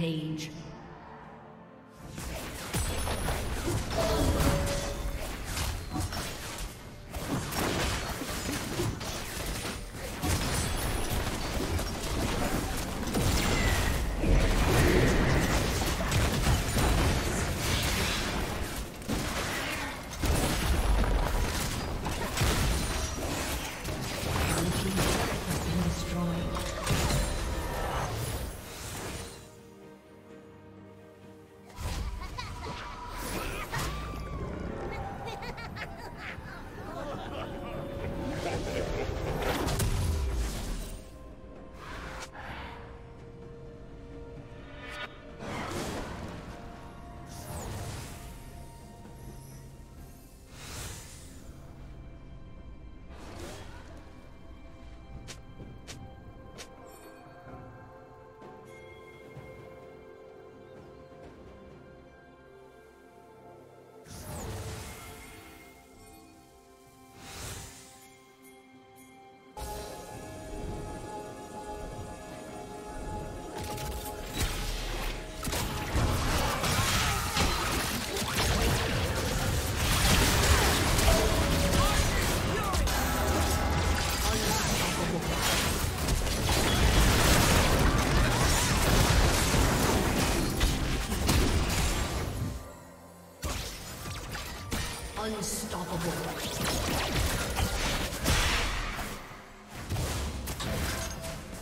Rampage.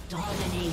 Dominating.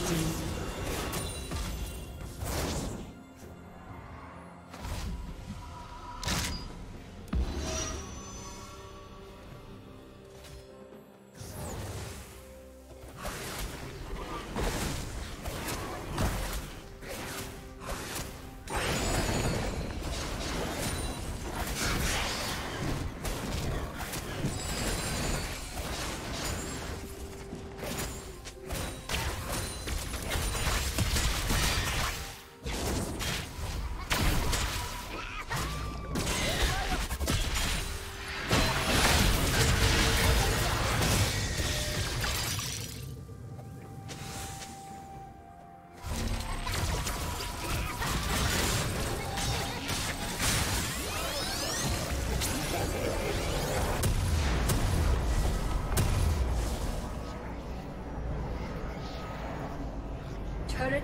Turret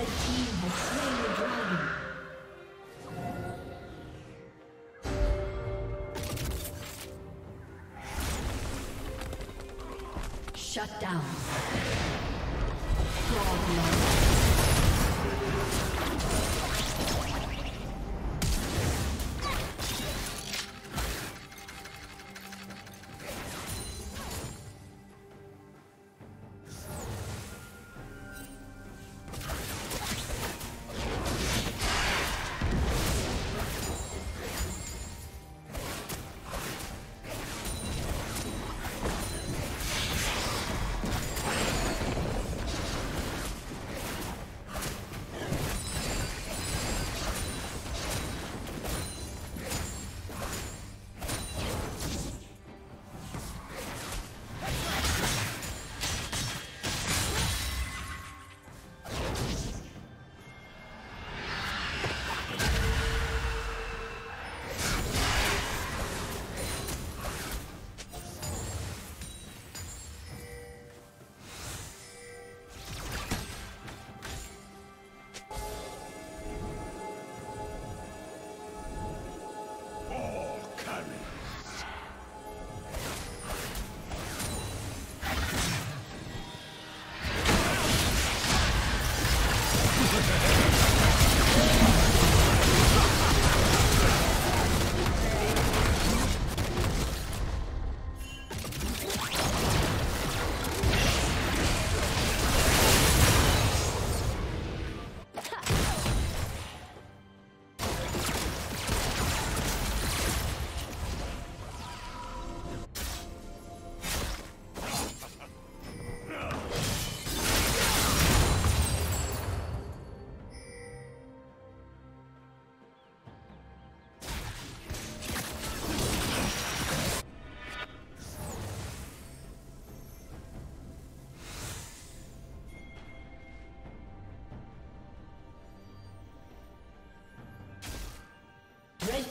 Red team has slain the dragon. Shut down. Red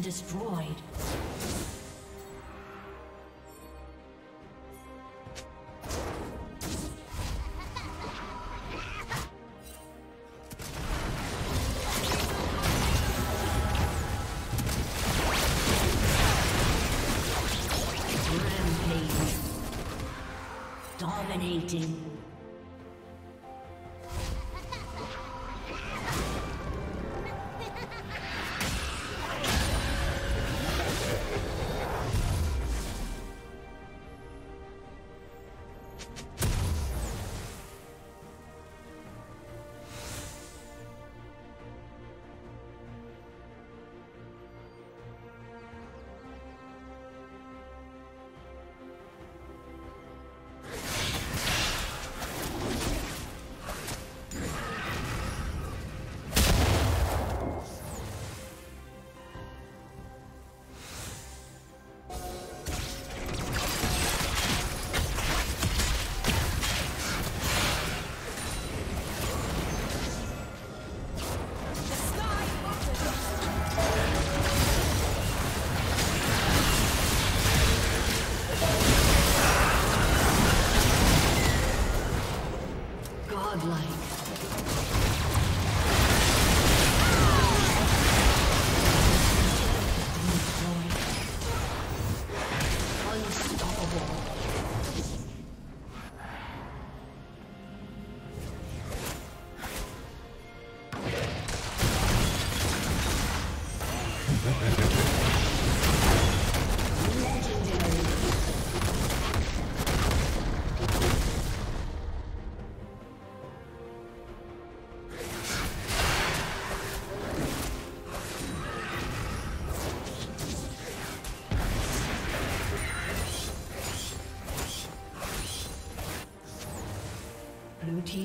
Destroyed. Rampage. Dominating.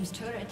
team's turret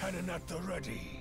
Cannon at the ready.